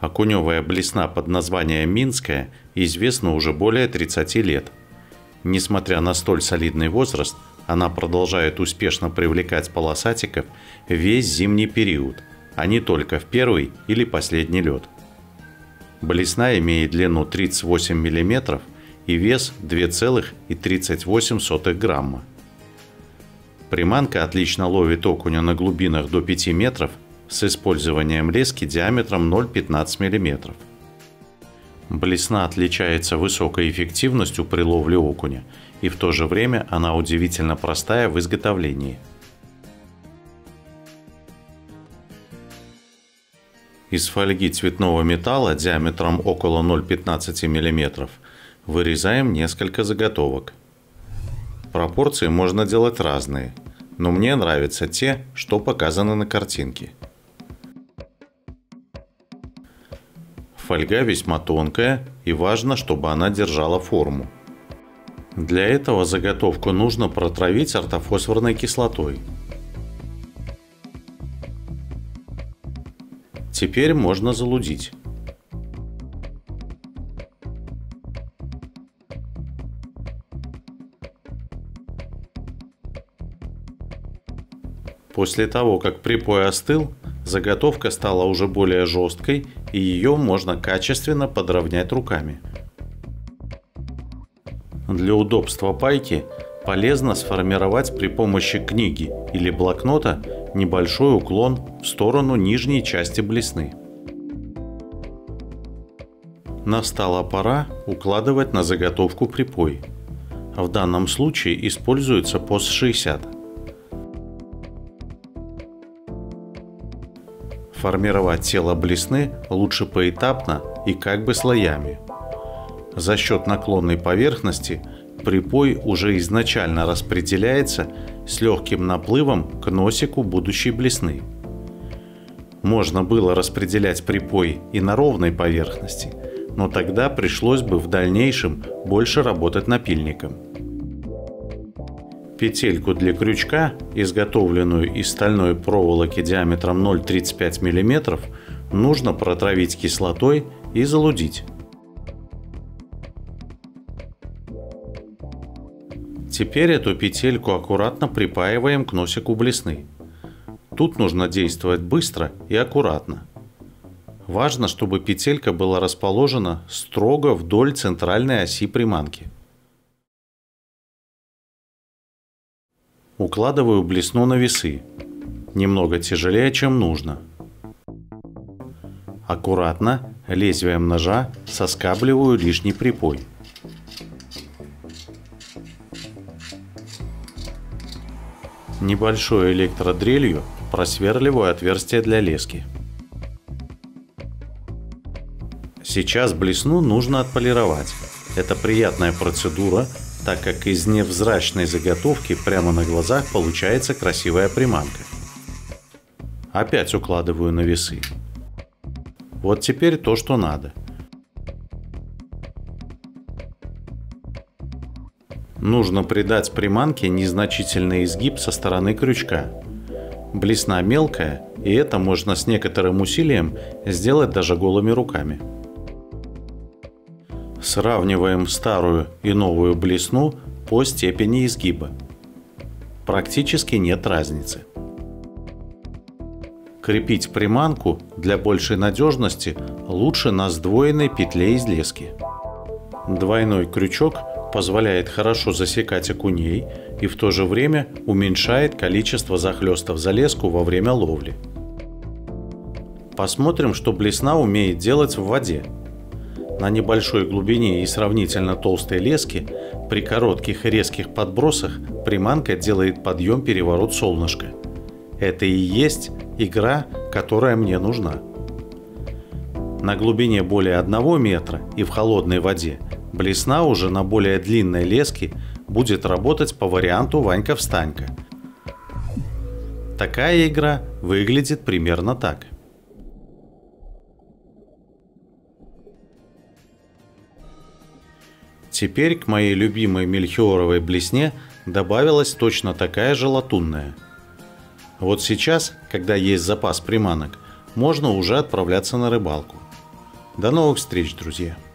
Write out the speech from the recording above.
Окуневая блесна под названием «Минская» известна уже более 30 лет. Несмотря на столь солидный возраст, она продолжает успешно привлекать полосатиков весь зимний период, а не только в первый или последний лед. Блесна имеет длину 38 мм и вес 2,38 грамма. Приманка отлично ловит окуня на глубинах до 5 метров с использованием лески диаметром 0,15 мм. Блесна отличается высокой эффективностью при ловле окуня, и в то же время она удивительно простая в изготовлении. Из фольги цветного металла диаметром около 0,15 мм вырезаем несколько заготовок. Пропорции можно делать разные, но мне нравятся те, что показаны на картинке. Фольга весьма тонкая, и важно, чтобы она держала форму. Для этого заготовку нужно протравить ортофосфорной кислотой. Теперь можно залудить. После того, как припой остыл, заготовка стала уже более жесткой, и ее можно качественно подровнять руками. Для удобства пайки полезно сформировать при помощи книги или блокнота небольшой уклон в сторону нижней части блесны. Настала пора укладывать на заготовку припой. В данном случае используется ПОС-60. Формировать тело блесны лучше поэтапно и как бы слоями. За счет наклонной поверхности припой уже изначально распределяется с легким наплывом к носику будущей блесны. Можно было распределять припой и на ровной поверхности, но тогда пришлось бы в дальнейшем больше работать напильником. Петельку для крючка, изготовленную из стальной проволоки диаметром 0,35 мм, нужно протравить кислотой и залудить. Теперь эту петельку аккуратно припаиваем к носику блесны. Тут нужно действовать быстро и аккуратно. Важно, чтобы петелька была расположена строго вдоль центральной оси приманки. Укладываю блесну на весы, немного тяжелее, чем нужно. Аккуратно лезвием ножа соскабливаю лишний припой. Небольшой электродрелью просверливаю отверстие для лески. Сейчас блесну нужно отполировать. Это приятная процедура, так как из невзрачной заготовки прямо на глазах получается красивая приманка. Опять укладываю на весы. Вот теперь то, что надо. Нужно придать приманке незначительный изгиб со стороны крючка. Блесна мелкая, и это можно с некоторым усилием сделать даже голыми руками. Сравниваем старую и новую блесну по степени изгиба. Практически нет разницы. Крепить приманку для большей надежности лучше на сдвоенной петле из лески. Двойной крючок позволяет хорошо засекать окуней и в то же время уменьшает количество захлестов за леску во время ловли. Посмотрим, что блесна умеет делать в воде. На небольшой глубине и сравнительно толстой леске при коротких и резких подбросах приманка делает подъем-переворот солнышка. Это и есть игра, которая мне нужна. На глубине более 1 метра и в холодной воде блесна уже на более длинной леске будет работать по варианту Ванька-встанька. Такая игра выглядит примерно так. Теперь к моей любимой мельхиоровой блесне добавилась точно такая же латунная. Вот сейчас, когда есть запас приманок, можно уже отправляться на рыбалку. До новых встреч, друзья!